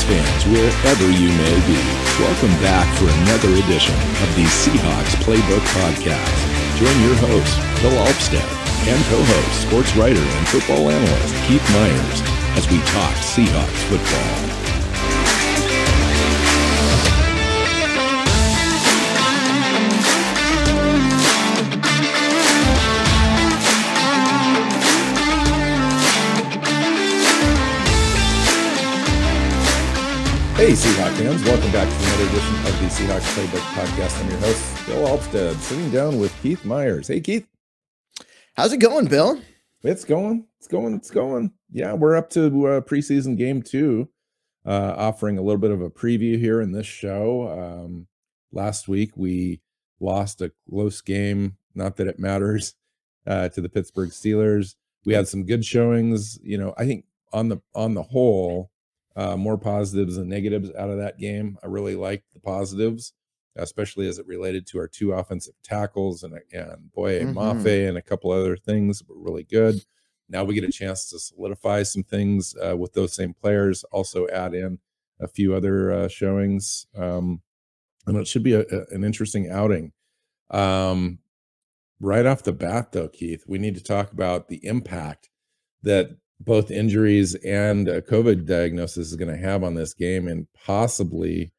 Seahawks fans wherever you may be. Welcome back for another edition of the Seahawks Playbook Podcast. Join your host, Bill Alvstad, and co-host, sports writer and football analyst Keith Myers as we talk Seahawks football. Hey Seahawks fans, welcome back to another edition of the Seahawks Playbook Podcast. I'm your host, Bill Alvstad, sitting down with Keith Myers. Hey Keith. How's it going, Bill? It's going. Yeah, we're up to preseason game two, offering a little bit of a preview here in this show. Last week, we lost a close game, not that it matters, to the Pittsburgh Steelers. We had some good showings, you know, I think on the whole, more positives than negatives out of that game. I really liked the positives, especially as it related to our two offensive tackles and Boye Mafe and a couple other things were really good. Now we get a chance to solidify some things with those same players, also add in a few other showings. And it should be an interesting outing. Right off the bat, though, Keith, we need to talk about the impact that both injuries and a COVID diagnosis is going to have on this game and possibly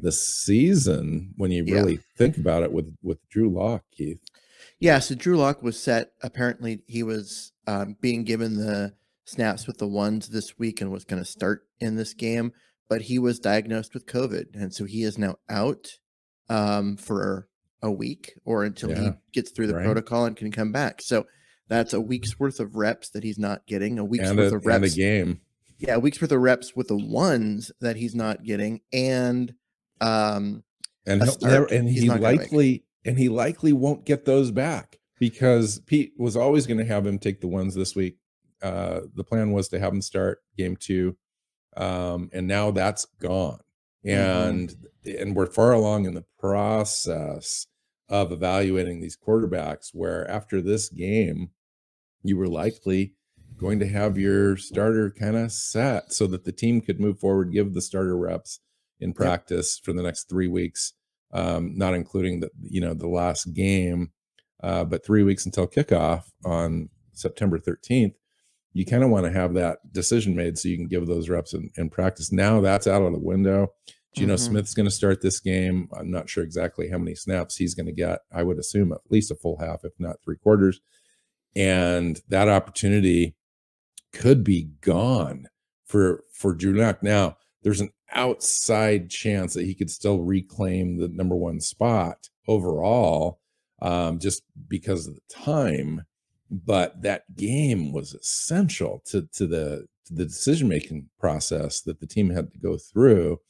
the season when you really think about it with Drew Lock, Keith. Yeah, so Drew Lock was set. Apparently he was being given the snaps with the ones this week and was going to start in this game, but he was diagnosed with COVID. And so he is now out for a week or until he gets through the protocol and can come back. So that's a week's worth of reps that he's not getting. A week's worth of reps. And a game. Yeah, a week's worth of reps with the ones that he's not getting, and he likely won't get those back because Pete was always going to have him take the ones this week. The plan was to have him start game two, and now that's gone, and we're far along in the process of evaluating these quarterbacks where after this game, you were likely going to have your starter kind of set so that the team could move forward, give the starter reps in practice for the next 3 weeks, not including the, you know, the last game, but 3 weeks until kickoff on September 13th, you kind of want to have that decision made so you can give those reps in practice. Now that's out of the window. Geno Smith's going to start this game. I'm not sure exactly how many snaps he's going to get. I would assume at least a full half, if not three quarters. And that opportunity could be gone for Drew Lock. Now, there's an outside chance that he could still reclaim the number one spot overall just because of the time. But that game was essential to the decision-making process that the team had to go through.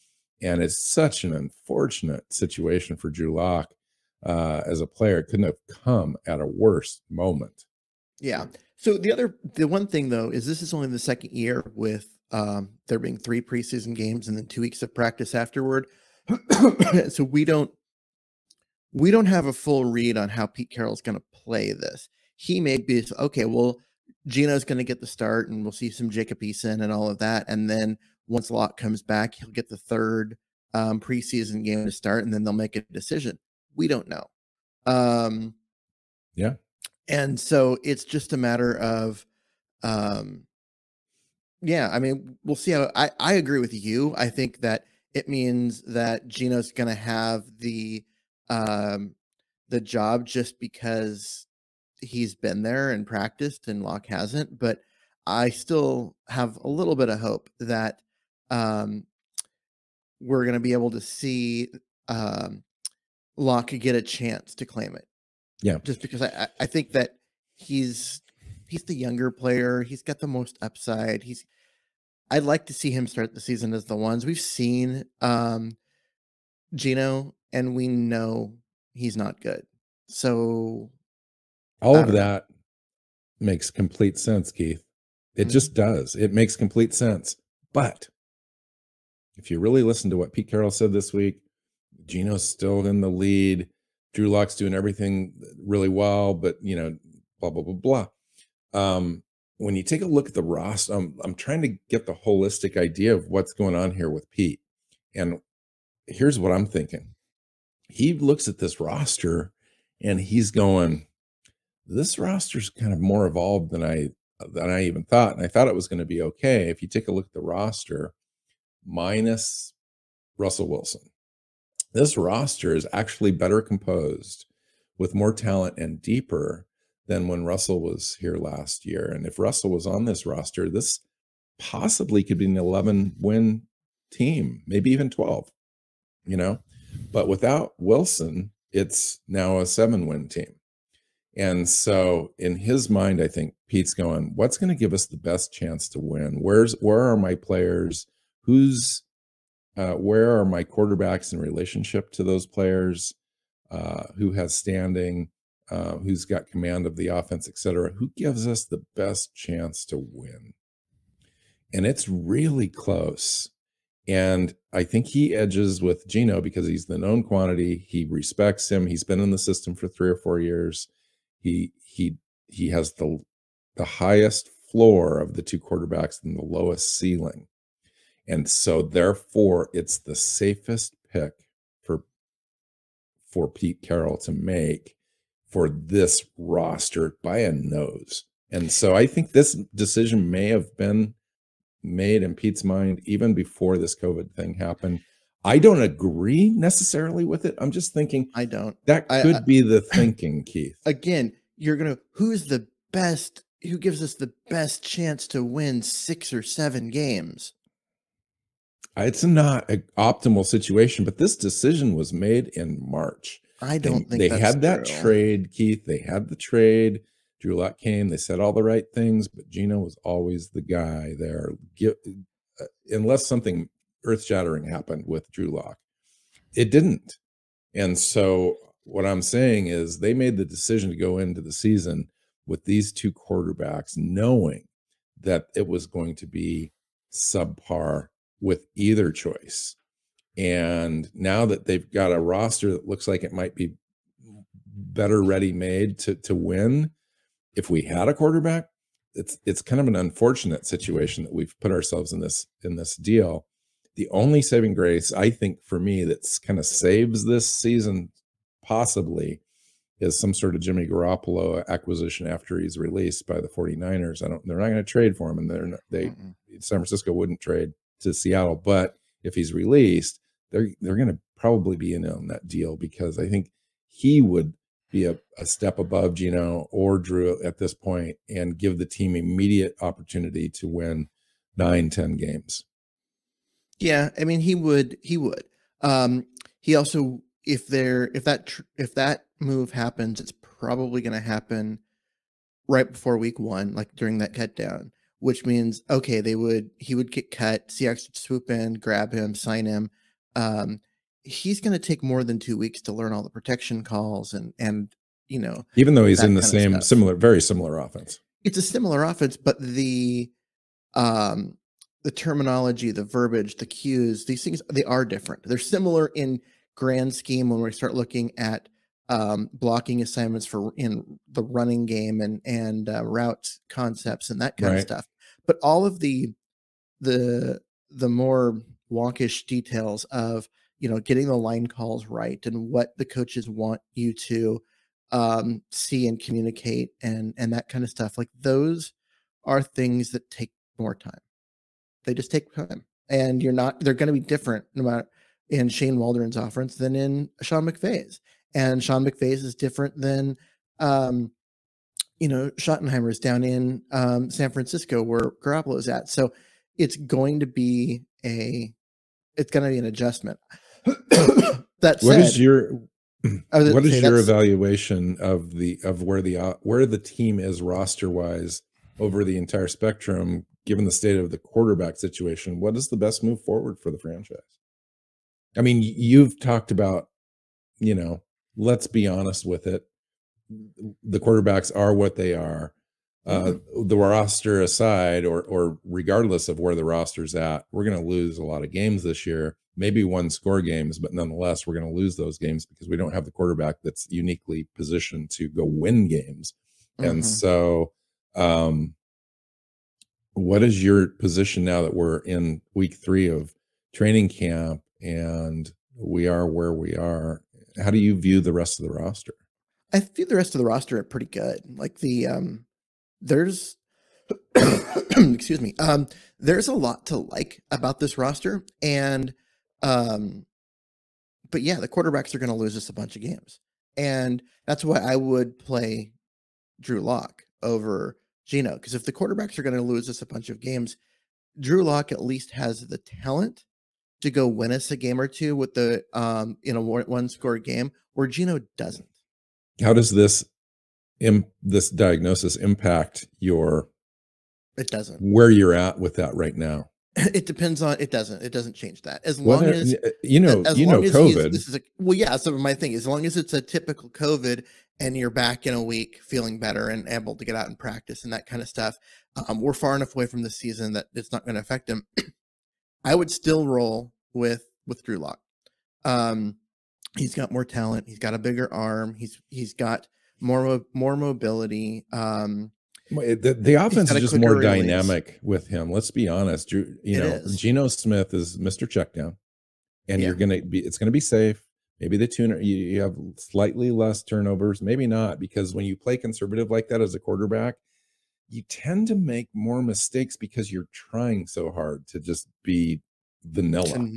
And it's such an unfortunate situation for Drew Lock as a player. It couldn't have come at a worse moment. Yeah. So the one thing, though, is this is only the second year with there being three preseason games and then 2 weeks of practice afterward. So we don't have a full read on how Pete Carroll's going to play this. He may be, okay, well, Geno's going to get the start and we'll see some Jacob Eason and all of that. And then once Lock comes back, he'll get the third preseason game to start, and then they'll make a decision. We don't know. And so it's just a matter of, I mean, we'll see how I agree with you. I think that it means that Geno's going to have the job just because he's been there and practiced and Lock hasn't, but I still have a little bit of hope that we're going to be able to see Lock get a chance to claim it. Yeah. Just because I think that he's the younger player. He's got the most upside. I'd like to see him start the season as the ones. We've seen Geno, and we know he's not good. So all of that makes complete sense, Keith. It just does. It makes complete sense. But if you really listen to what Pete Carroll said this week, Geno's still in the lead. Drew Lock's doing everything really well, but, you know, blah, blah, blah, blah. when you take a look at the roster, I'm trying to get the holistic idea of what's going on here with Pete. And here's what I'm thinking. He looks at this roster and he's going, this roster's kind of more evolved than I even thought. And I thought it was going to be okay. If you take a look at the roster, minus Russell Wilson, this roster is actually better composed with more talent and deeper than when Russell was here last year. And if Russell was on this roster, this possibly could be an 11-win team, maybe even 12, you know? But without Wilson, it's now a 7-win team. And so in his mind, I think Pete's going, what's going to give us the best chance to win? Where are my players? Where are my quarterbacks in relationship to those players? Who has standing? Who's got command of the offense, et cetera? Who gives us the best chance to win? And it's really close. And I think he edges with Geno because he's the known quantity. He respects him. He's been in the system for 3 or 4 years. He has the highest floor of the 2 quarterbacks and the lowest ceiling. And so therefore it's the safest pick for Pete Carroll to make for this roster by a nose. And so I think this decision may have been made in Pete's mind even before this COVID thing happened. I don't agree necessarily with it. I'm just thinking I don't. That could be the thinking, Keith. Again, you're going to who's the best, who gives us the best chance to win 6 or 7 games? It's not an optimal situation, but this decision was made in March. I don't think they had that trade, Keith. They had the trade. Drew Lock came. They said all the right things, but Geno was always the guy there. Unless something earth-shattering happened with Drew Lock, it didn't. And so what I'm saying is they made the decision to go into the season with these 2 quarterbacks, knowing that it was going to be subpar with either choice. And now that they've got a roster that looks like it might be better ready-made to win, if we had a quarterback, it's kind of an unfortunate situation that we've put ourselves in this deal. The only saving grace, I think, for me, that's kind of saves this season possibly is some sort of Jimmy Garoppolo acquisition after he's released by the 49ers. They're not going to trade for him, and San Francisco wouldn't trade to Seattle, but if he's released, they're going to probably be in on that deal because I think he would be a step above Geno or Drew at this point and give the team immediate opportunity to win 9, 10 games. Yeah. I mean, he would, he also, if that move happens, it's probably going to happen right before week 1, like during that cut down, which means, okay, he would get cut. Seahawks would swoop in, grab him, sign him. He's going to take more than 2 weeks to learn all the protection calls and you know, even though he's in the same very similar offense. It's a similar offense, but the terminology, the verbiage, the cues, these things, they are different. They're similar in grand scheme when we start looking at blocking assignments for in the running game and routes concepts and that kind of stuff. But all of the more wonkish details of, you know, getting the line calls right and what the coaches want you to see and communicate and that kind of stuff. Like those are things that take more time. They just take time, and they're going to be different no matter in Shane Waldron's offense than in Sean McVay's, and Sean McVay's is different than, you know, Schottenheimer's down in San Francisco where Garoppolo's at. So it's going to be an adjustment. That said, what is your evaluation of where the team is roster wise over the entire spectrum, given the state of the quarterback situation? What is the best move forward for the franchise? I mean, you've talked about, you know, let's be honest with it. The quarterbacks are what they are. The roster aside, or regardless of where the roster's at, we're going to lose a lot of games this year. Maybe one-score games, but nonetheless, we're going to lose those games because we don't have the quarterback that's uniquely positioned to go win games. And so what is your position now that we're in week 3 of training camp and we are where we are? How do you view the rest of the roster? I view the rest of the roster pretty good. Like the there's excuse me, there's a lot to like about this roster, and but yeah, the quarterbacks are going to lose us a bunch of games, and that's why I would play Drew Lock over Geno, because if the quarterbacks are going to lose us a bunch of games, Drew Lock at least has the talent to go win us a game or two with the in a one-score game where Geno doesn't. How does this diagnosis impact your? It doesn't. Where you're at with that right now? It depends on. It doesn't. It doesn't change that as long as COVID. This is a, well, yeah. So my thing is, as long as it's a typical COVID and you're back in a week feeling better and able to get out and practice and that kind of stuff, we're far enough away from the season that it's not going to affect him. I would still roll with Drew Lock. He's got more talent. He's got a bigger arm. He's got more mobility. The offense is just more dynamic with him. Let's be honest. Geno Smith is Mr. Checkdown, and you're gonna be. It's gonna be safe. Maybe the tuner. You have slightly less turnovers. Maybe not, because when you play conservative like that as a quarterback, you tend to make more mistakes because you're trying so hard to just be vanilla.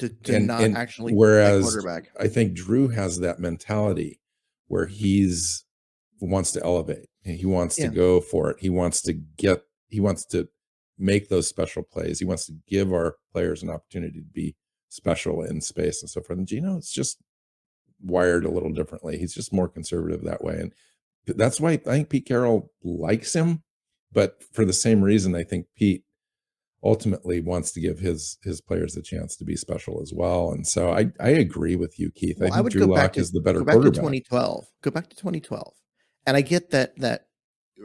To not actually play quarterback. Whereas I think Drew has that mentality where he's wants to elevate. He wants to go for it. He wants to make those special plays. He wants to give our players an opportunity to be special in space and so forth. And Geno, it's just wired a little differently. He's just more conservative that way. And that's why I think Pete Carroll likes him. But for the same reason, I think Pete ultimately wants to give his players a chance to be special as well. And so I agree with you, Keith. Well, I think Drew Lock is the better quarterback. Go back to 2012. And I get that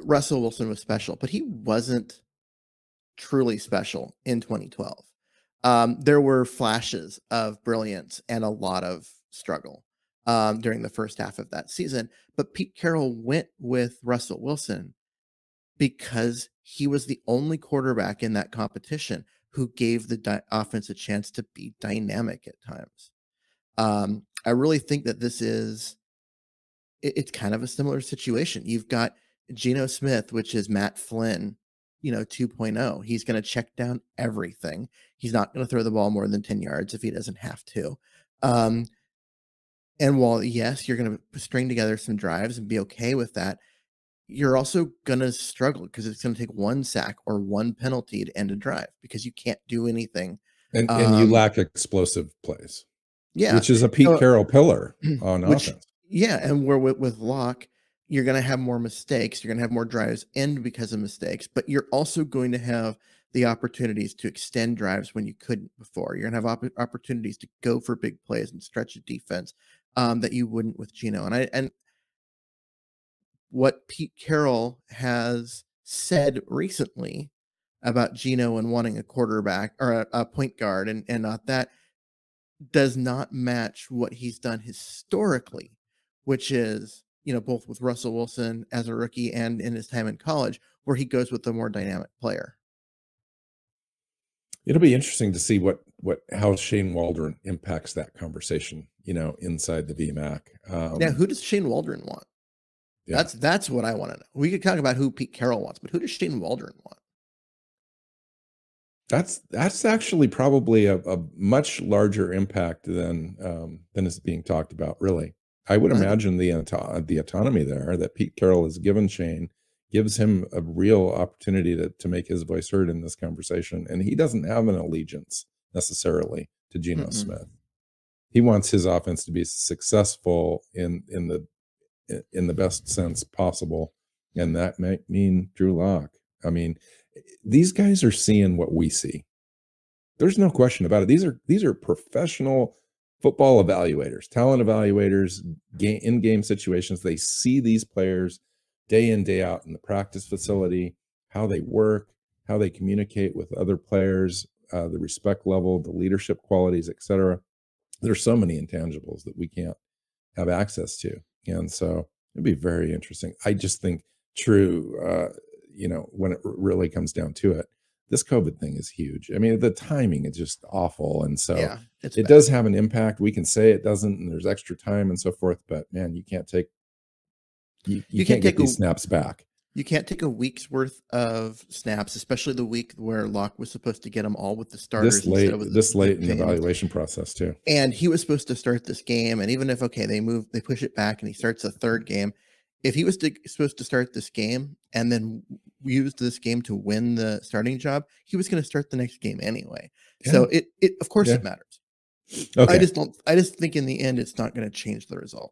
Russell Wilson was special, but he wasn't truly special in 2012. There were flashes of brilliance and a lot of struggle during the first half of that season. But Pete Carroll went with Russell Wilson because he was the only quarterback in that competition who gave the offense a chance to be dynamic at times. I really think that this is... It's kind of a similar situation. You've got Geno Smith, which is Matt Flynn, 2.0. He's going to check down everything. He's not going to throw the ball more than 10 yards if he doesn't have to. And while, yes, you're going to string together some drives and be okay with that, you're also going to struggle because it's going to take one sack or one penalty to end a drive because you can't do anything. And you lack explosive plays. Yeah. Which is a Pete Carroll pillar on offense. Yeah, and we're with Lock, you're going to have more mistakes. You're going to have more drives end because of mistakes, but you're also going to have the opportunities to extend drives when you couldn't before. You're going to have opportunities to go for big plays and stretch a defense that you wouldn't with Geno. And what Pete Carroll has said recently about Geno and wanting a quarterback or a point guard and not that does not match what he's done historically, which is, both with Russell Wilson as a rookie and in his time in college, where he goes with a more dynamic player. It'll be interesting to see how Shane Waldron impacts that conversation, inside the VMAC. Now, who does Shane Waldron want? Yeah. That's what I want to know. We could talk about who Pete Carroll wants, but who does Shane Waldron want? That's actually probably a much larger impact than is being talked about, really. I would imagine the autonomy there that Pete Carroll has given Shane gives him a real opportunity to make his voice heard in this conversation. And he doesn't have an allegiance necessarily to Geno Smith. He wants his offense to be successful in the best sense possible. And that might mean Drew Lock. I mean, these guys are seeing what we see. There's no question about it. These are professional football evaluators, talent evaluators, in-game situations. They see these players day in, day out in the practice facility, how they work, how they communicate with other players, the respect level, the leadership qualities, etc. There's so many intangibles that we can't have access to. And so it'd be very interesting. I just think you know, when it really comes down to it. This COVID thing is huge. I mean, the timing is just awful. And so yeah, it bad. Does have an impact. We can say it doesn't, and there's extra time and so forth, but man, you can't take, you can't take get these snaps back. You can't take a week's worth of snaps, especially the week where Lock was supposed to get them all with the starters. This late in the evaluation process too. And he was supposed to start this game. And even if, okay, they push it back and he starts a third game. If he was supposed to start this game and then used this game to win the starting job, he was going to start the next game anyway. Yeah. So it of course it matters. Okay. I just think in the end, it's not going to change the result.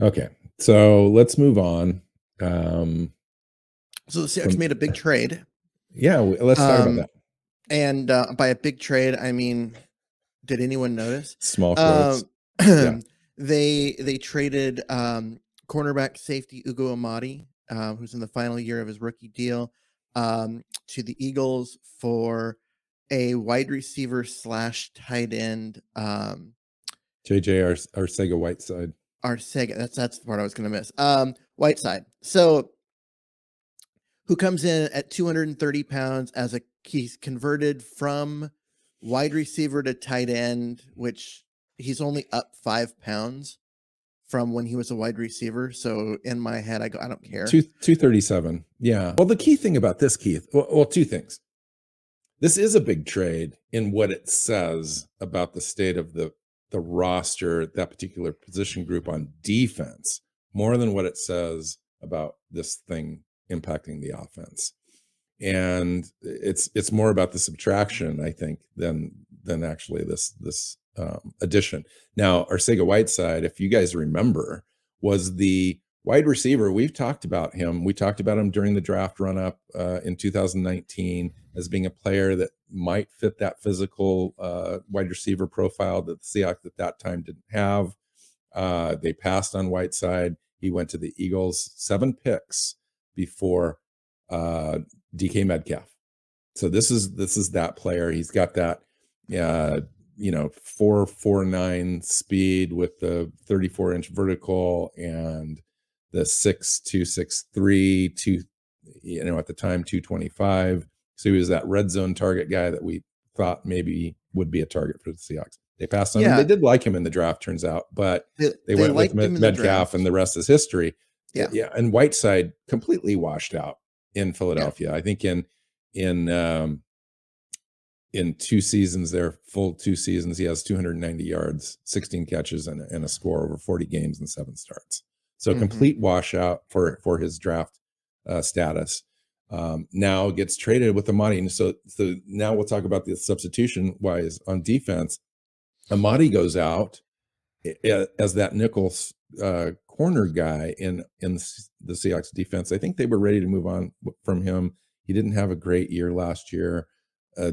Okay. So let's move on. So the Seahawks made a big trade. Yeah. Let's talk about that. And by a big trade, I mean, did anyone notice? Small quotes. Yeah. They traded, cornerback safety Ugo Amadi, who's in the final year of his rookie deal, to the Eagles for a wide receiver / tight end. JJ Arcega-Whiteside. That's the part I was going to miss. Whiteside. So who comes in at 230 pounds as he's converted from wide receiver to tight end, which he's only up 5 pounds from when he was a wide receiver. So in my head, I go, I don't care. 237. Yeah. Well, the key thing about this, Keith, well, two things. This is a big trade in what it says about the state of the roster, that particular position group on defense, more than what it says about this thing impacting the offense. And it's more about the subtraction, I think, than actually this addition. Now, Arcega-Whiteside, if you guys remember, was the wide receiver. We've talked about him. We talked about him during the draft run up in 2019 as being a player that might fit that physical wide receiver profile that the Seahawks at that time didn't have. They passed on Whiteside. He went to the Eagles, 7 picks before DK Metcalf. So this is that player. He's got that, you know, 4.49 speed with the 34-inch vertical and the 6.2, 6.3, you know, at the time 225. So he was that red zone target guy that we thought maybe would be a target for the Seahawks. They passed on him. They did like him in the draft, turns out, but they went with Metcalf, and the rest is history. Yeah, yeah. And Whiteside completely washed out in Philadelphia. Yeah. I think in 2 seasons there, full 2 seasons, he has 290 yards, 16 catches, and a score over 40 games and 7 starts. So complete washout for his draft status. Now gets traded with Amadi. And so now we'll talk about the substitution-wise on defense. Amadi goes out as that nickel corner guy in the Seahawks defense. I think they were ready to move on from him. He didn't have a great year last year.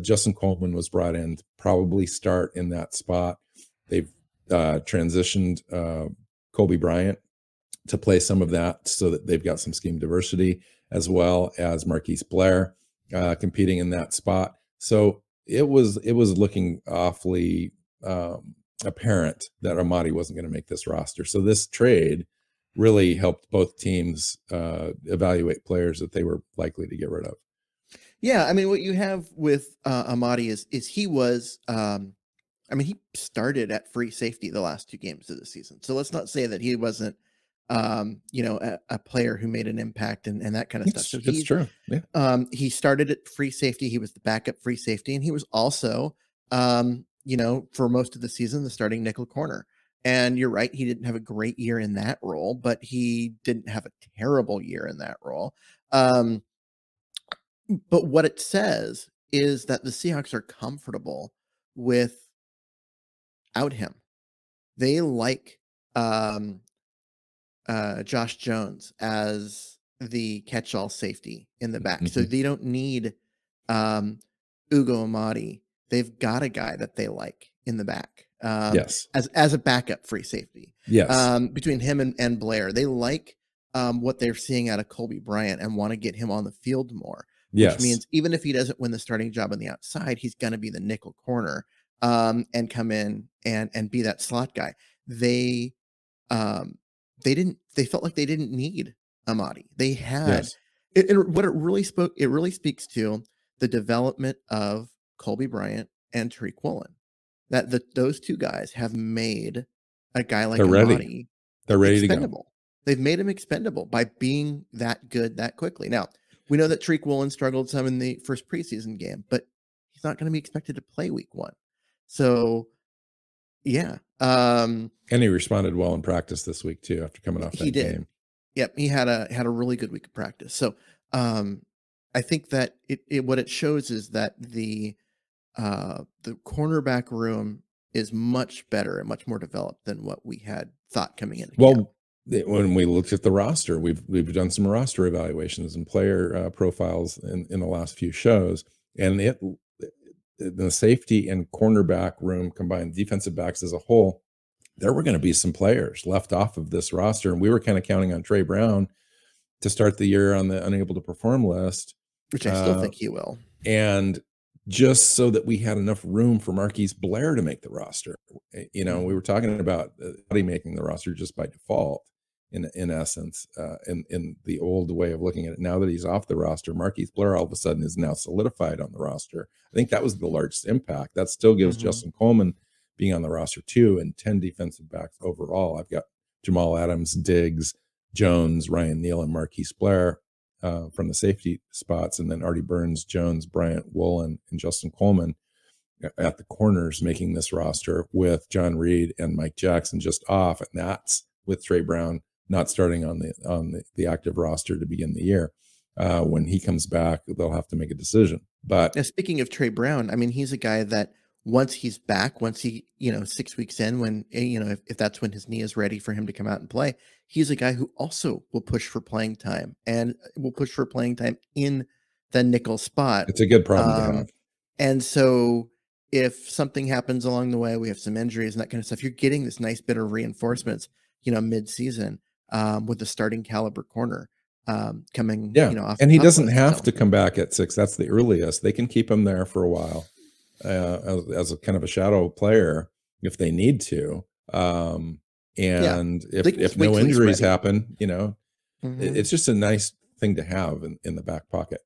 Justin Coleman was brought in to probably start in that spot. They've transitioned Coby Bryant to play some of that so that they've got some scheme diversity, as well as Marquise Blair competing in that spot. So it was looking awfully apparent that Amadi wasn't going to make this roster. So this trade really helped both teams evaluate players that they were likely to get rid of. Yeah, I mean, what you have with Amadi is he was, I mean, he started at free safety the last 2 games of the season. So let's not say that he wasn't, you know, a player who made an impact and that kind of stuff. So that's true. Yeah. He started at free safety. He was the backup free safety, and he was also, you know, for most of the season, the starting nickel corner. And you're right, he didn't have a great year in that role, but he didn't have a terrible year in that role. But what it says is that the Seahawks are comfortable without him. They like Josh Jones as the catch-all safety in the back. So they don't need Ugo Amadi. They've got a guy that they like in the back. Yes. As a backup free safety. Yes. Between him and Blair, they like what they're seeing out of Coby Bryant and want to get him on the field more. Yes. Which means even if he doesn't win the starting job on the outside, he's going to be the nickel corner and come in and be that slot guy. They felt like they didn't need Amadi. They had It really speaks to the development of Coby Bryant and Tariq Woolen, that those two guys have made a guy like Amadi expendable. They've made him expendable by being that good that quickly. Now, we know that Tariq Woolen struggled some in the first preseason game, but he's not going to be expected to play week 1. So, yeah. And he responded well in practice this week, too, after coming off that game. Yep, he had a really good week of practice. So I think that what it shows is that the cornerback room is much better and much more developed than what we had thought coming in. Well, when we looked at the roster, we've done some roster evaluations and player profiles in the last few shows, and the safety and cornerback room combined, defensive backs as a whole, there were going to be some players left off of this roster, and we were kind of counting on Tre Brown to start the year on the unable to perform list, which I still think he will. And just so that we had enough room for Marquise Blair to make the roster, you know, we were talking about making the roster just by default. In essence, in the old way of looking at it, now that he's off the roster, Marquise Blair all of a sudden is now solidified on the roster. I think that was the largest impact. That still gives Justin Coleman being on the roster too, and 10 defensive backs overall. I've got Jamal Adams, Diggs, Jones, Ryan Neal, and Marquise Blair from the safety spots, and then Artie Burns, Jones, Bryant, Woolen, and Justin Coleman at the corners making this roster, with John Reed and Mike Jackson just off, and that's with Tre Brown not starting on the active roster to begin the year. When he comes back, they'll have to make a decision. But now, speaking of Tre Brown, I mean, he's a guy that once he's back, once he, you know, 6 weeks in, when, you know, if that's when his knee is ready for him to come out and play, he's a guy who also will push for playing time, and will push for playing time in the nickel spot. It's a good problem to have. And so if something happens along the way, we have some injuries and that kind of stuff, you're getting this nice bit of reinforcements, you know, mid-season. With the starting caliber corner coming, yeah, you know, off, and he doesn't have to come back at 6. That's the earliest. They can keep him there for a while as a kind of a shadow player if they need to. And yeah, if no injuries happen, you know, it's just a nice thing to have in the back pocket.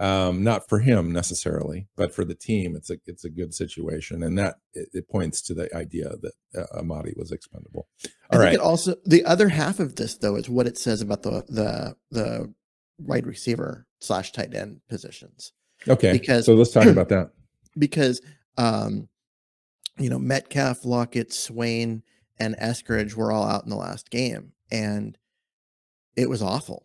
Not for him necessarily, but for the team, it's a good situation, and that it points to the idea that Amadi was expendable. All right. It also, the other half of this though is what it says about the wide receiver / tight end positions. Okay, because so let's talk about that. Because you know, Metcalf, Lockett, Swain, and Eskridge were all out in the last game, and it was awful.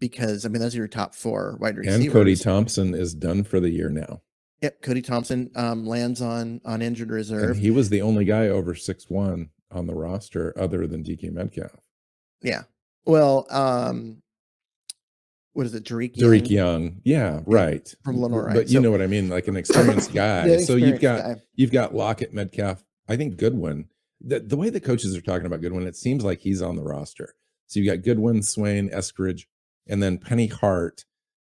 Because I mean, those are your top 4 wide receivers. And Cody Thompson is done for the year now. Yep, Cody Thompson lands on injured reserve. And he was the only guy over 6'1" on the roster other than DK Metcalf. Yeah. Well, what is it, Dareke Young? Yeah, right. From Illinois. But so, you know what I mean, like an experienced guy. So you've got Lockett, Metcalf, I think Goodwin. The way the coaches are talking about Goodwin, it seems like he's on the roster. So you got Goodwin, Swain, Eskridge, and then Penny Hart,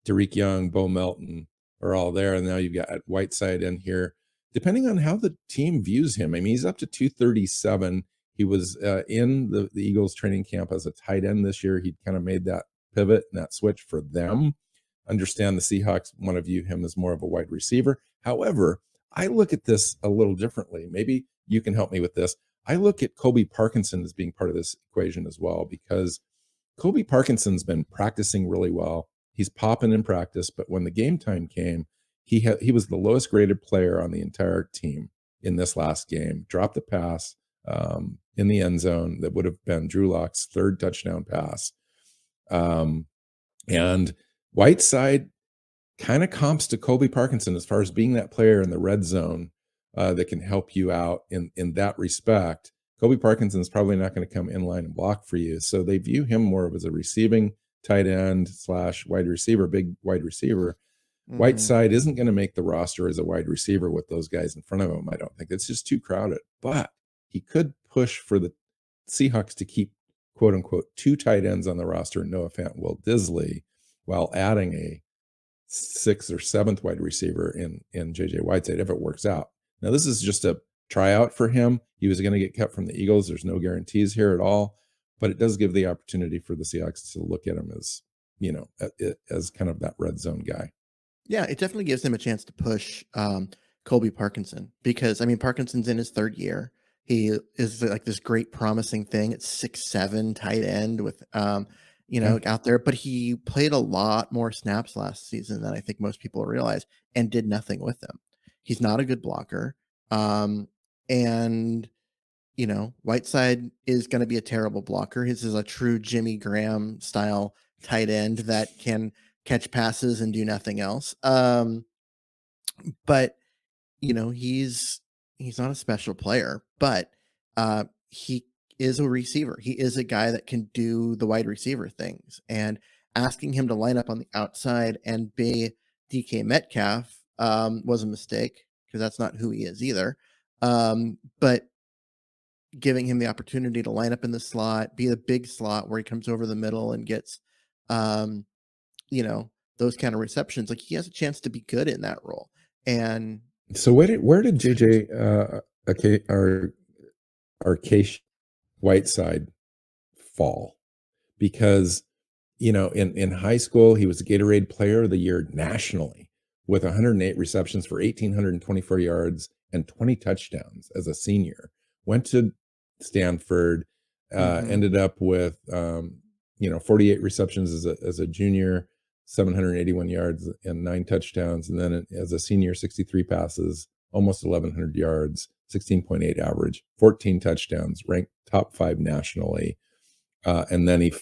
Dareke Young, Bo Melton are all there. And now you've got Whiteside in here, depending on how the team views him. I mean, he's up to 237. He was in the Eagles training camp as a tight end this year. He kind of made that pivot and that switch for them. Understand the Seahawks want to view him as more of a wide receiver. However, I look at this a little differently. Maybe you can help me with this. I look at Colby Parkinson as being part of this equation as well, because Colby Parkinson's been practicing really well. He's popping in practice, but when the game time came, he was the lowest graded player on the entire team in this last game. Dropped the pass in the end zone that would have been Drew Lock's 3rd touchdown pass. And Whiteside kind of comps to Colby Parkinson as far as being that player in the red zone that can help you out in that respect. Colby Parkinson is probably not going to come in line and block for you, so they view him more of as a receiving tight end / wide receiver, big wide receiver. Whiteside isn't going to make the roster as a wide receiver with those guys in front of him. I don't think it's just too crowded, but he could push for the Seahawks to keep quote unquote 2 tight ends on the roster, Noah Fant, Will Disley, while adding a 6th or 7th wide receiver in JJ Whiteside if it works out. Now, this is just a tryout for him. He was going to get kept from the Eagles. There's no guarantees here at all, but it does give the opportunity for the Seahawks to look at him as as kind of that red zone guy. Yeah, it definitely gives him a chance to push Colby Parkinson, because I mean, Parkinson's in his third year. He is like this great promising thing at 6'7" tight end with, out there, but he played a lot more snaps last season than I think most people realize and did nothing with them. He's not a good blocker. And you know, Whiteside is going to be a terrible blocker. His is a true Jimmy Graham style tight end that can catch passes and do nothing else. But you know, he's not a special player, but he is a receiver. He is a guy that can do the wide receiver things, and asking him to line up on the outside and be DK Metcalf was a mistake, because that's not who he is either. But giving him the opportunity to line up in the slot, be the big slot where he comes over the middle and gets, those kind of receptions, like he has a chance to be good in that role. And so where did JJ Arcega-Whiteside fall? Because, in high school, he was a Gatorade player of the year nationally with 108 receptions for 1,824 yards and 20 touchdowns as a senior. Went to Stanford, ended up with, 48 receptions as a junior, 781 yards and 9 touchdowns. And then as a senior, 63 passes, almost 1,100 yards, 16.8 average, 14 touchdowns, ranked top 5 nationally. And then he,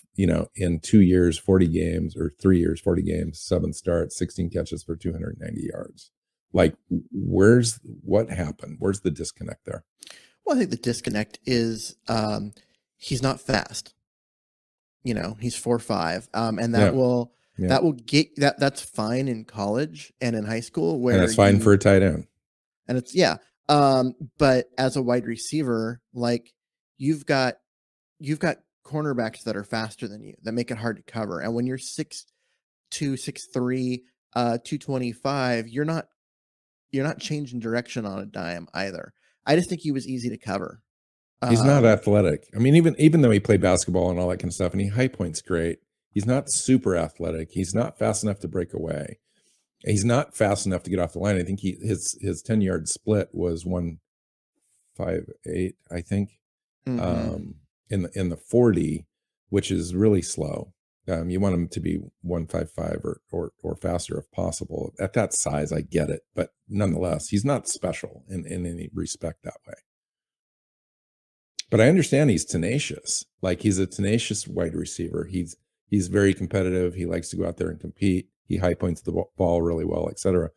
in 2 years, 40 games, or 3 years, 40 games, 7 starts, 16 catches for 290 yards. Like, what happened? Where's the disconnect there? Well, I think the disconnect is he's not fast. He's 4'5", and that will get that. That's fine in college and in high school, and it's fine for a tight end. And it's but as a wide receiver, like you've got cornerbacks that are faster than you that make it hard to cover. And when you're 6'2", 6'3", 225, you're not changing direction on a dime either. I just think he was easy to cover. He's not athletic. I mean, even though he played basketball and all that kind of stuff, and he high points great, he's not super athletic. He's not fast enough to break away. He's not fast enough to get off the line. I think his 10-yard split was 1.58, I think, in the 40, which is really slow. You want him to be 1.55 or faster if possible. At that size, I get it, but nonetheless, he's not special in any respect that way. But I understand he's tenacious. Like, he's a tenacious wide receiver. He's very competitive. He likes to go out there and compete. He high points the ball really well, etc.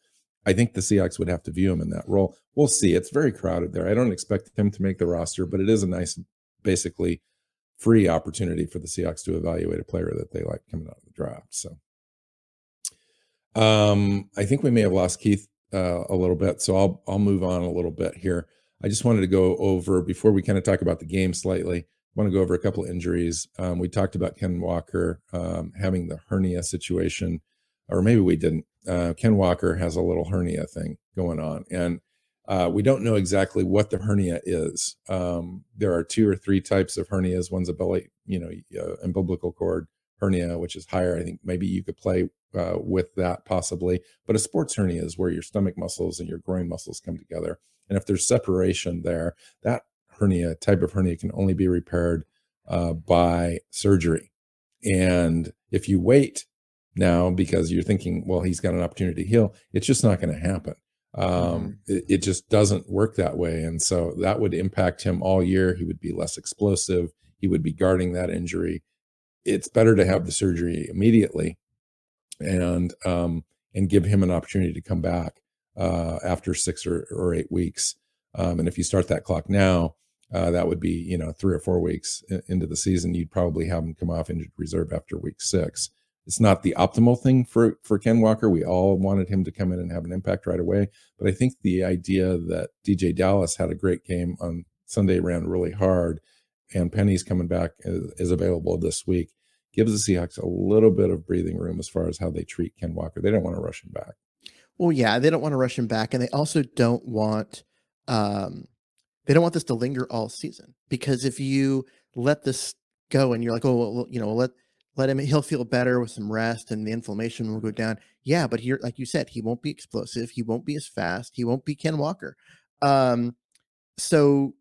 I think the Seahawks would have to view him in that role. We'll see. It's very crowded there. I don't expect him to make the roster, but it is a nice, basically free opportunity for the Seahawks to evaluate a player that they like coming out of the draft. So I think we may have lost Keith a little bit, so I'll move on a little bit here. I just wanted to go over, before we kind of talk about the game slightly, I want to go over a couple of injuries. We talked about Ken Walker having the hernia situation, or maybe we didn't. Ken Walker has a little hernia thing going on, and we don't know exactly what the hernia is. There are 2 or 3 types of hernias. One's a belly, umbilical cord hernia, which is higher. I think maybe you could play with that possibly. But a sports hernia is where your stomach muscles and your groin muscles come together. And if there's separation there, that hernia, type of hernia, can only be repaired by surgery. And if you wait now because you're thinking, well, he's got an opportunity to heal, it's just not going to happen. It just doesn't work that way. And so that would impact him all year. He would be less explosive. He would be guarding that injury. It's better to have the surgery immediately and give him an opportunity to come back after 6 or 8 weeks. And if you start that clock now, that would be, 3 or 4 weeks into the season. You'd probably have him come off injured reserve after week 6. It's not the optimal thing for Ken Walker. We all wanted him to come in and have an impact right away. But I think the idea that DJ Dallas had a great game on Sunday, ran really hard, and Penny's coming back, is available this week, gives the Seahawks a little bit of breathing room as far as how they treat Ken Walker. They don't want to rush him back. Well, yeah, they don't want to rush him back. And they also don't want this to linger all season, because if you let this go and you're like, oh, well, Let him, he'll feel better with some rest and the inflammation will go down. Yeah, but here, like you said, he won't be explosive. He won't be as fast. He won't be Ken Walker. So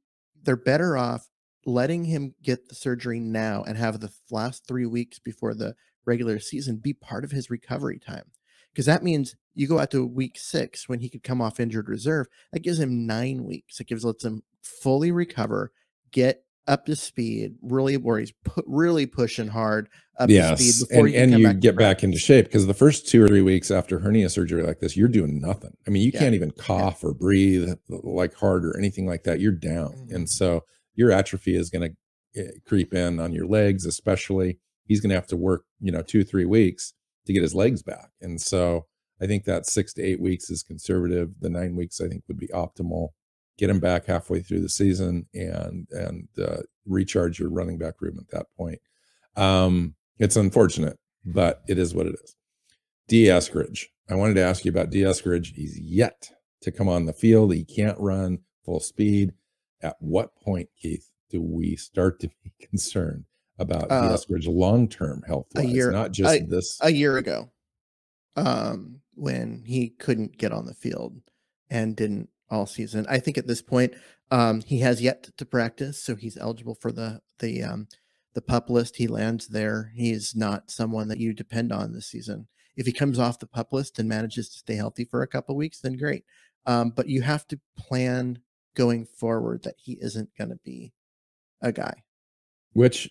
they're better off letting him get the surgery now and have the last 3 weeks before the regular season be part of his recovery time. Because that means you go out to week 6 when he could come off injured reserve. That gives him 9 weeks. It lets him fully recover, get up to speed, really where he's really pushing hard up to speed before you get back into shape. Because the first 2 or 3 weeks after hernia surgery like this, you're doing nothing. I mean, you can't even cough or breathe like hard or anything like that. You're down. And so your atrophy is going to creep in on your legs, especially. He's going to have to work, you know, 2 or 3 weeks to get his legs back. And so I think that 6 to 8 weeks is conservative. The 9 weeks, I think, would be optimal. Get him back halfway through the season and recharge your running back room at that point. It's unfortunate, but it is what it is. D Eskridge. I wanted to ask you about D Eskridge. He's yet to come on the field. He can't run full speed. At what point, Keith, do we start to be concerned about D Eskridge long-term health? A year ago, when he couldn't get on the field and didn't all season. I think at this point, he has yet to practice, so he's eligible for the PUP list. He lands there. He's not someone that you depend on this season. If he comes off the PUP list and manages to stay healthy for a couple weeks, then great. But you have to plan going forward that he isn't going to be a guy. Which,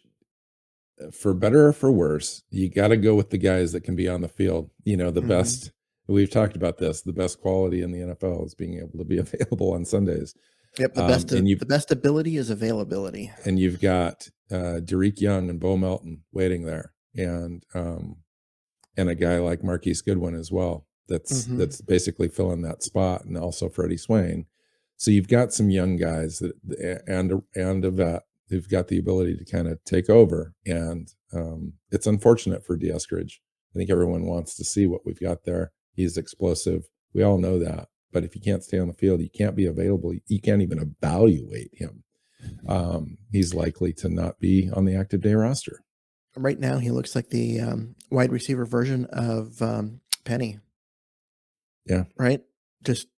for better or for worse, you got to go with the guys that can be on the field. You know, the best. We've talked about this. The best quality in the NFL is being able to be available on Sundays. Yep, the best ability is availability. And you've got Dareke Young and Bo Melton waiting there, and a guy like Marquise Goodwin as well. That's basically filling that spot, and also Freddie Swain. So you've got some young guys that and a vet who've got the ability to kind of take over. And it's unfortunate for D Eskridge. I think everyone wants to see what we've got there. He's explosive. We all know that. But if you can't stay on the field, you can't be available. You can't even evaluate him. He's likely to not be on the active day roster. Right now, he looks like the wide receiver version of Penny. Yeah. Right? Just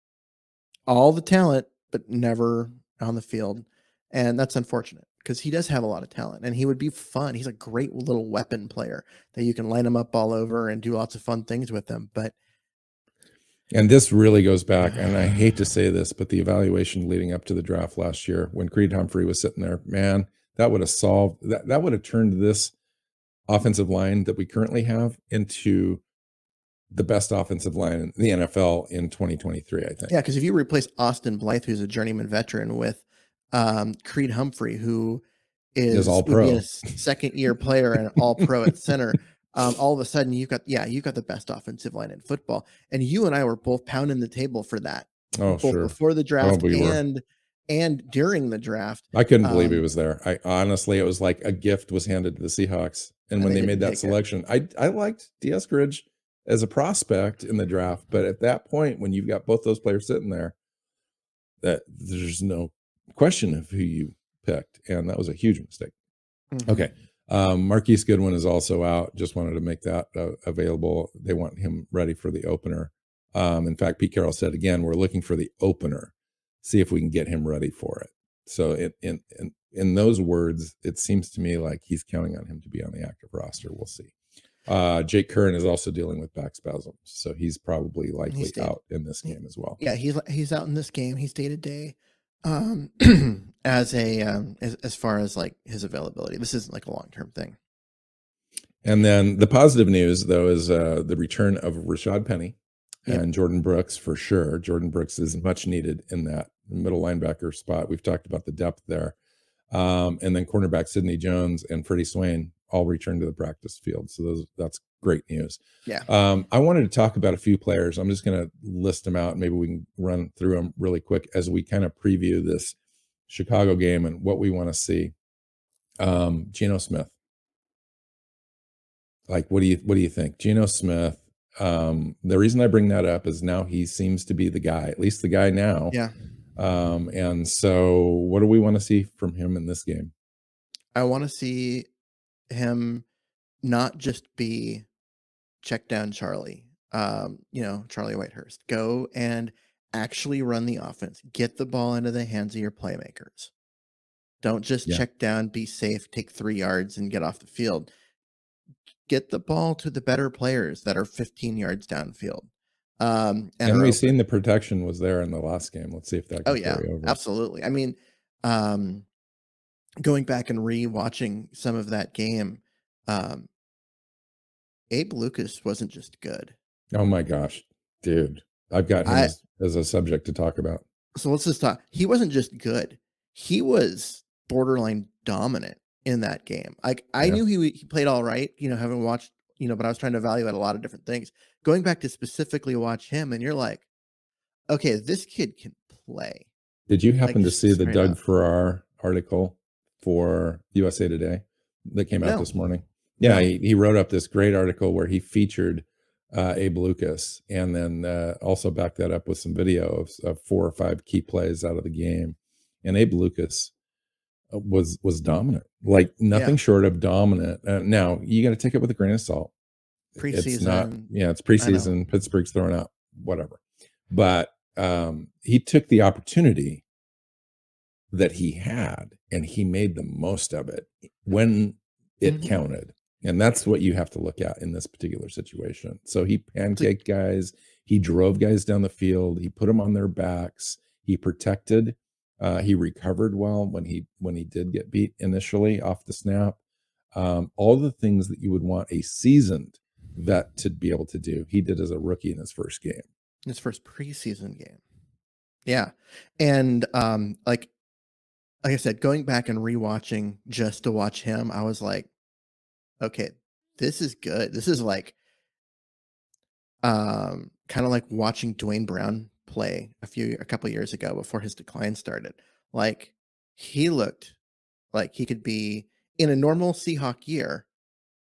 all the talent, but never on the field. And that's unfortunate, because he does have a lot of talent and he would be fun. He's a great little weapon player that you can line him up all over and do lots of fun things with him. But and this really goes back, and I hate to say this, but the evaluation leading up to the draft last year when Creed Humphrey was sitting there, man, that would have solved, that would have turned this offensive line that we currently have into the best offensive line in the NFL in 2023, I think. Yeah, because if you replace Austin Blythe, who's a journeyman veteran, with Creed Humphrey, who is a second-year player and all-pro at center, all of a sudden you've got the best offensive line in football. And you and I were both pounding the table for that. Oh, both sure. Before the draft and during the draft. I couldn't believe he was there. I honestly, it was like a gift was handed to the Seahawks. And when they made that selection, I liked D Eskridge as a prospect in the draft. But at that point, when you've got both those players sitting there, that there's no question of who you picked. And that was a huge mistake. Okay. Marquise Goodwin is also out. Just wanted to make that available. They want him ready for the opener. In fact, Pete Carroll said, again, we're looking for the opener. See if we can get him ready for it. So in those words, it seems to me like he's counting on him to be on the active roster. We'll see. Jake Curran is also dealing with back spasms. So he's probably likely out in this game as well. Yeah, he's out in this game. He's day to day. As far as like his availability, this isn't like a long-term thing. And then the positive news though, is, the return of Rashad Penny and Jordan Brooks for sure. Jordan Brooks is much needed in that middle linebacker spot. We've talked about the depth there. And then cornerback Sidney Jones and Freddie Swain all return to the practice field. So that's great news. Yeah. I wanted to talk about a few players. I'm just going to list them out and maybe we can run through them really quick as we kind of preview this Chicago game and what we want to see. Geno Smith. Like, what do you think? Geno Smith. The reason I bring that up is now he seems to be the guy, at least the guy now. Yeah. And so what do we want to see from him in this game? I want to see him not just be check down Charlie, Charlie Whitehurst. Go and actually run the offense. Get the ball into the hands of your playmakers. Don't just check down, be safe, take 3 yards and get off the field. Get the ball to the better players that are 15 yards downfield. And we've seen the protection was there in the last game. Let's see if that can carry over. Absolutely. I mean, going back and re-watching some of that game, Abe Lucas wasn't just good. Oh my gosh, dude. I've got him as a subject to talk about. So let's just talk. He wasn't just good. He was borderline dominant in that game. Like I knew he played all right, having watched, but I was trying to evaluate a lot of different things. Going back to specifically watch him, and you're like, okay, this kid can play. Did you happen to see the Doug Farrar article for USA Today that came out this morning? Yeah, he wrote up this great article where he featured Abe Lucas, and then also backed that up with some video of 4 or 5 key plays out of the game. And Abe Lucas was dominant, like nothing short of dominant. Now you got to take it with a grain of salt. Preseason, it's preseason. Pittsburgh's throwing out whatever, but he took the opportunity that he had and he made the most of it when it counted. And that's what you have to look at in this particular situation. So he pancaked guys, he drove guys down the field, he put them on their backs, he protected. He recovered well when he did get beat initially off the snap. All the things that you would want a seasoned vet to be able to do, he did as a rookie in his first game. His first preseason game. Yeah. And like I said, going back and rewatching just to watch him, I was like, okay, this is good. This is like kind of like watching Dwayne Brown play a couple years ago before his decline started. Like he looked like he could be in a normal Seahawk year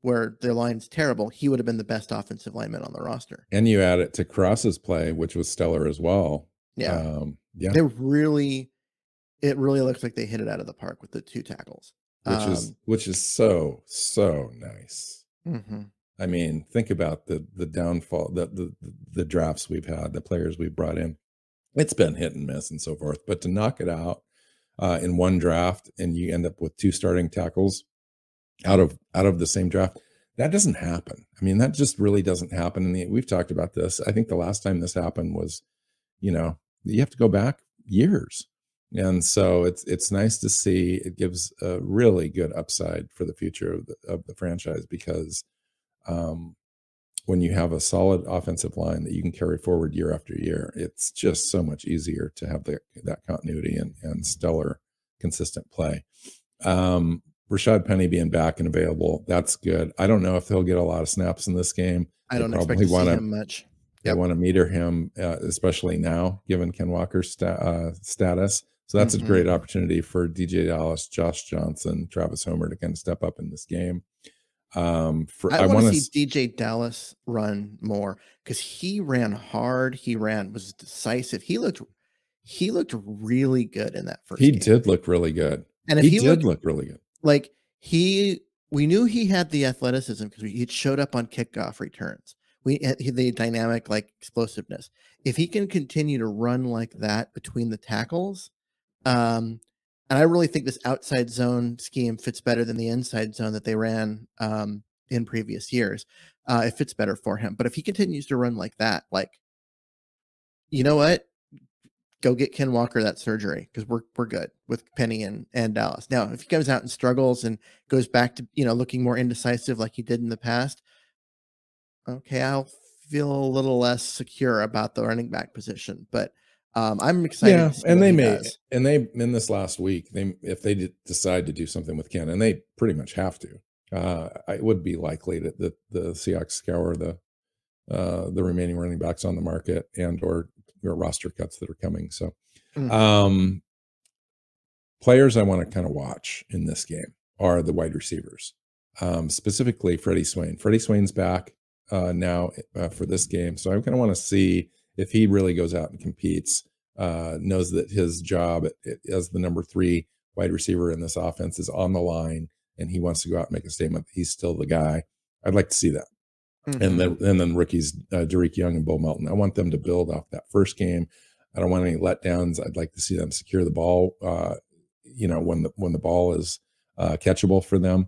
where their line's terrible. He would have been the best offensive lineman on the roster. And you add it to Cross's play, which was stellar as well. Yeah. They really looks like they hit it out of the park with the 2 tackles, which is so nice. Mm-hmm. I mean, think about the downfall, the drafts we've had, the players we've brought in. It's been hit and miss and so forth, but to knock it out in one draft and you end up with 2 starting tackles out of the same draft, that doesn't happen. I mean, that just really doesn't happen. And we've talked about this. I think the last time this happened was, you have to go back years. And so it's nice to see. It gives a really good upside for the future of the franchise, because when you have a solid offensive line that you can carry forward year after year, it's just so much easier to have that continuity and stellar, consistent play. Rashad Penny being back and available, that's good. I don't know if he'll get a lot of snaps in this game. I don't expect to see him much. They want to meter him, especially now, given Ken Walker's status. So that's a great opportunity for DJ Dallas, Josh Johnson, Travis Homer to kind of step up in this game. I want to see DJ Dallas run more, because he ran hard. He was decisive. He looked really good in that first game. He did look really good. And if he did look really good. Like we knew he had the athleticism because he showed up on kickoff returns. We had the dynamic, like explosiveness. If he can continue to run like that between the tackles, and I really think this outside zone scheme fits better than the inside zone that they ran in previous years. It fits better for him. But if he continues to run like that, you know what? Go get Ken Walker that surgery, because we're good with Penny and Dallas. Now, if he comes out and struggles and goes back to, looking more indecisive like he did in the past, okay, I'll feel a little less secure about the running back position. But I'm excited. Yeah, and they in this last week, if they decide to do something with Ken, and they pretty much have to, it would be likely that the Seahawks scour the remaining running backs on the market and/or your roster cuts that are coming. So, players I want to kind of watch in this game are the wide receivers, specifically Freddie Swain. Freddie Swain's back now for this game, so I kind of want to see if he really goes out and competes, knows that his job as the number 3 wide receiver in this offense is on the line, and he wants to go out and make a statement that he's still the guy. I'd like to see that. Mm-hmm. And then rookies, Dareke Young and Bo Melton. I want them to build off that first game. I don't want any letdowns. I'd like to see them secure the ball, you know, when the ball is catchable for them,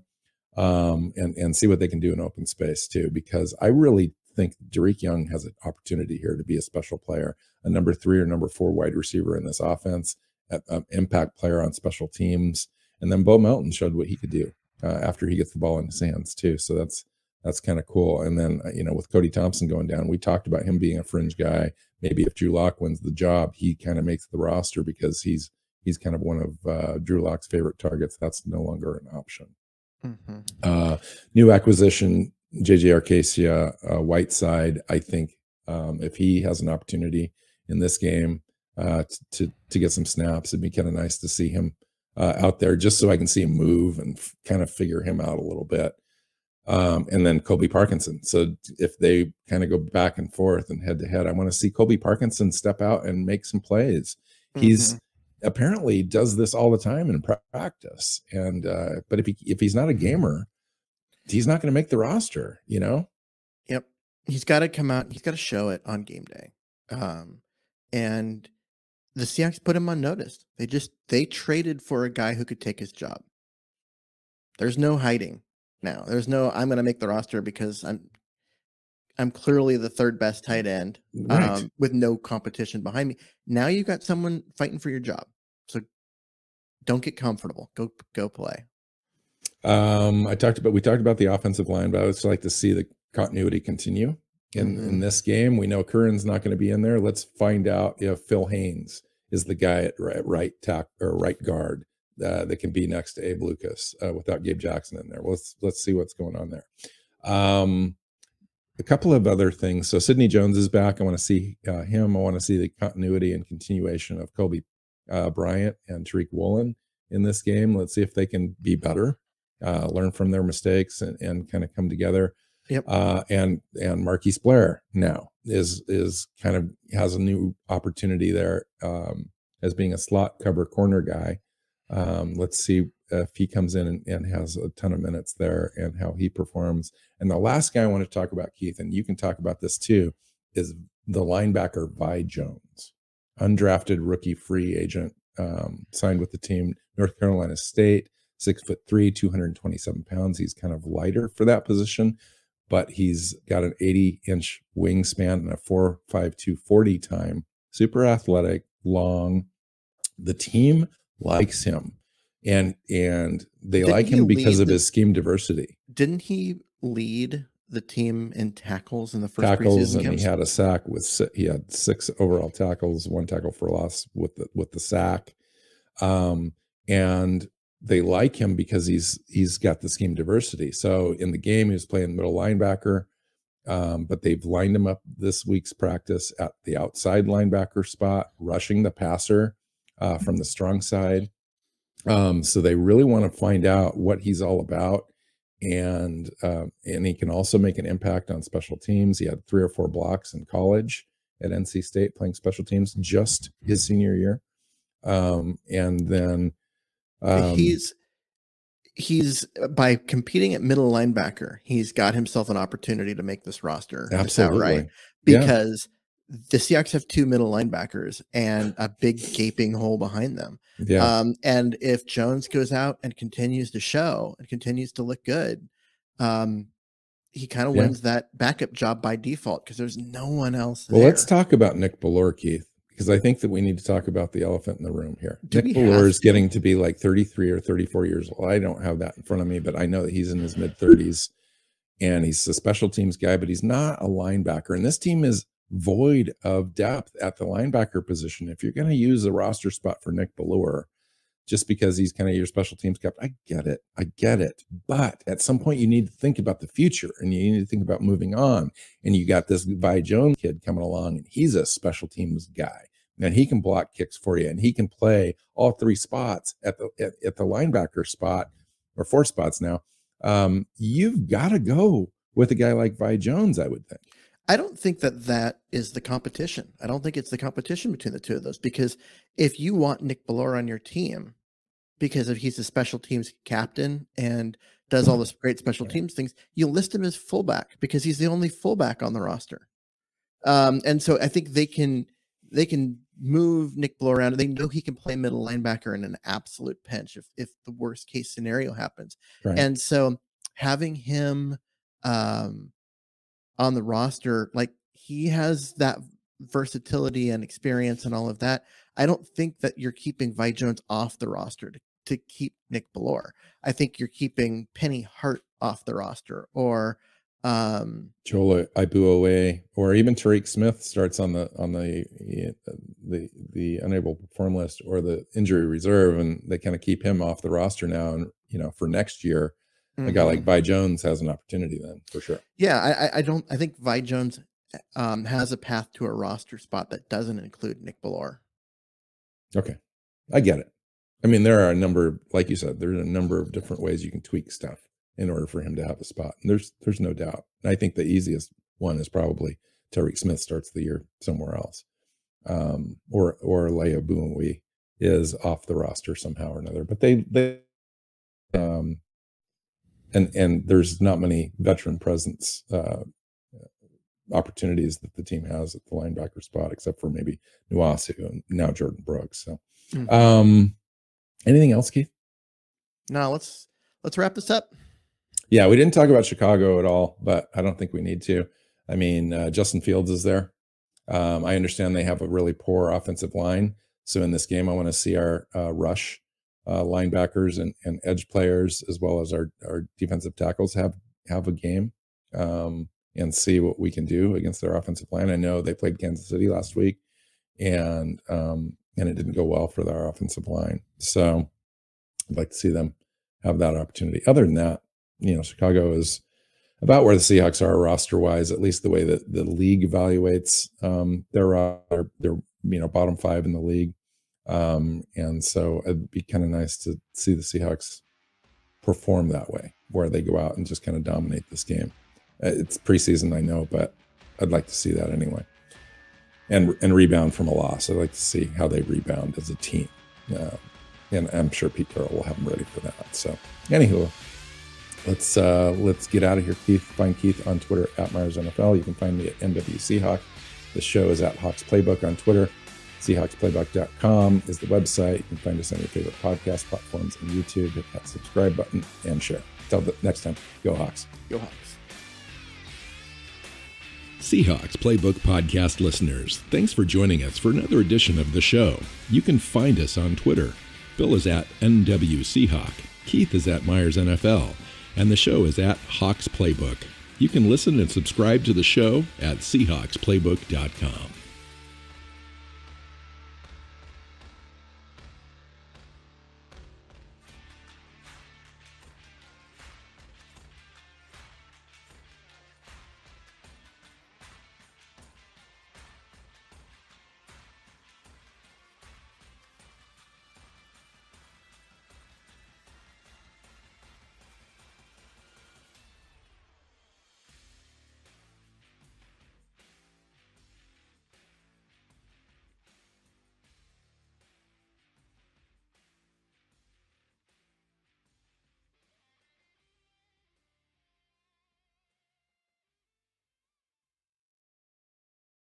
and see what they can do in open space too, because I really think Dareke Young has an opportunity here to be a special player, a number 3 or number 4 wide receiver in this offense, an impact player on special teams. And then Bo Melton showed what he could do after he gets the ball in his hands too. So that's kind of cool. And then, you know, with Cody Thompson going down, we talked about him being a fringe guy. Maybe if Drew Lock wins the job, he kind of makes the roster because he's kind of one of Drew Lock's favorite targets. That's no longer an option. Mm-hmm. New acquisition, JJ Arcega-Whiteside. I think if he has an opportunity in this game to get some snaps, it'd be kind of nice to see him out there, just so I can see him move and kind of figure him out a little bit. And then Colby Parkinson. So if they kind of go back and forth and head to head, I want to see Colby Parkinson step out and make some plays. Mm-hmm. He's apparently does this all the time in practice. And, but if he's not a gamer, he's not going to make the roster, you know? Yep. He's got to come out. He's got to show it on game day. And the Seahawks put him on notice. They traded for a guy who could take his job. There's no hiding. Now there's no, I'm going to make the roster because I'm clearly the 3rd best tight end, right, with no competition behind me. Now you've got someone fighting for your job. So don't get comfortable. Go play. We talked about the offensive line, but I would like to see the continuity continue in this game. We know Curran's not going to be in there. Let's find out if Phil Haynes is the guy at right tackle or right guard that can be next to Abe Lucas without Gabe Jackson in there. Well, let's see what's going on there. A couple of other things. So Sidney Jones is back. I want to see him. I want to see the continuity and continuation of Coby Bryant and Tariq Woolen in this game. Let's see if they can be better, learn from their mistakes, and kind of come together. Yep. And Marquise Blair now is kind of has a new opportunity there as being a slot cover corner guy. Let's see if he comes in and has a ton of minutes there and how he performs. And the last guy I want to talk about, Keith, and you can talk about this too, is the linebacker Vi Jones, undrafted rookie free agent, signed with the team, North Carolina State, 6'3", 227 pounds. He's kind of lighter for that position, but he's got an 80-inch wingspan and a 4.52 40 time, super athletic, long. The team likes him, and they like him because of his scheme diversity. Didn't he lead the team in tackles in the first preseason games? And he had a sack with, he had 6 overall tackles, 1 tackle for loss with the sack. And they like him because he's got the scheme diversity. So in the game, he was playing middle linebacker, but they've lined him up this week's practice at the outside linebacker spot, rushing the passer from the strong side. So they really want to find out what he's all about. And he can also make an impact on special teams. He had 3 or 4 blocks in college at NC State playing special teams just his senior year. And then he's by competing at middle linebacker, he's got himself an opportunity to make this roster. Absolutely. Right? Because the Seahawks have 2 middle linebackers and a big gaping hole behind them. Yeah. And if Jones goes out and continues to show and continues to look good, he kind of wins that backup job by default because there's no one else there. Well, let's talk about Nick Bellore, Keith, because I think that we need to talk about the elephant in the room here. Nick Bellore is getting to be like 33 or 34 years old. I don't have that in front of me, but I know that he's in his mid-30s, and he's a special teams guy, but he's not a linebacker. And this team is void of depth at the linebacker position. If you're going to use a roster spot for Nick Bellore, just because he's kind of your special teams captain, I get it. But at some point you need to think about the future and you need to think about moving on. And you got this Vi Jones kid coming along, and he's a special teams guy, and he can block kicks for you, and he can play all 3 spots at the linebacker spot, or 4 spots now. You've got to go with a guy like Vi Jones, I would think. I don't think that is the competition. I don't think it's the competition between the 2 of those, because if you want Nick Bellore on your team, because if he's a special teams captain and does all this great special teams things, you list him as fullback because he's the only fullback on the roster. And so I think they can move Nick Bellore around. They know he can play middle linebacker in an absolute pinch if the worst case scenario happens. Right. And so having him on the roster, like he has that versatility and experience and all of that. I don't think that you're keeping Vi Jones off the roster to keep Nick Bellore. I think you're keeping Penny Hart off the roster, or Joel Ibuowe, or even Tariq Smith starts on the unable to perform list or the injury reserve, and they kind of keep him off the roster now. And you know, for next year, a guy like Vi Jones has an opportunity then for sure. Yeah, I think Vi Jones has a path to a roster spot that doesn't include Nick Bellore. Okay, I get it. I mean, there are a number, like you said, there's a number of different ways you can tweak stuff in order for him to have a spot. And there's no doubt. And I think the easiest one is probably Tariq Smith starts the year somewhere else. Or Leia Buonwi is off the roster somehow or another. But they there's not many veteran presence opportunities that the team has at the linebacker spot, except for maybe Nwasu and now Jordan Brooks. So anything else, Keith? No, let's wrap this up. Yeah, we didn't talk about Chicago at all, but I don't think we need to. I mean, Justin Fields is there. I understand they have a really poor offensive line. So in this game, I want to see our rush linebackers and edge players, as well as our defensive tackles have a game and see what we can do against their offensive line. I know they played Kansas City last week, and it didn't go well for their offensive line. So I'd like to see them have that opportunity. Other than that, you know, Chicago is about where the Seahawks are roster-wise, at least the way that the league evaluates their you know, bottom five in the league. And so it'd be kind of nice to see the Seahawks perform that way, where they go out and just kind of dominate this game. It's preseason, I know, but I'd like to see that anyway. And rebound from a loss. I'd like to see how they rebound as a team. And I'm sure Pete Carroll will have them ready for that. So anywho, let's get out of here, Keith. Find Keith on Twitter at MyersNFL. You can find me at MWSeahawk. The show is at Hawks Playbook on Twitter. SeahawksPlaybook.com is the website. You can find us on your favorite podcast platforms and YouTube. Hit that subscribe button and share. Till the next time, go Hawks. Go Hawks. Seahawks Playbook podcast listeners, thanks for joining us for another edition of the show. You can find us on Twitter. Bill is at NWSeahawk. Keith is at MyersNFL. And the show is at Hawks Playbook. You can listen and subscribe to the show at SeahawksPlaybook.com.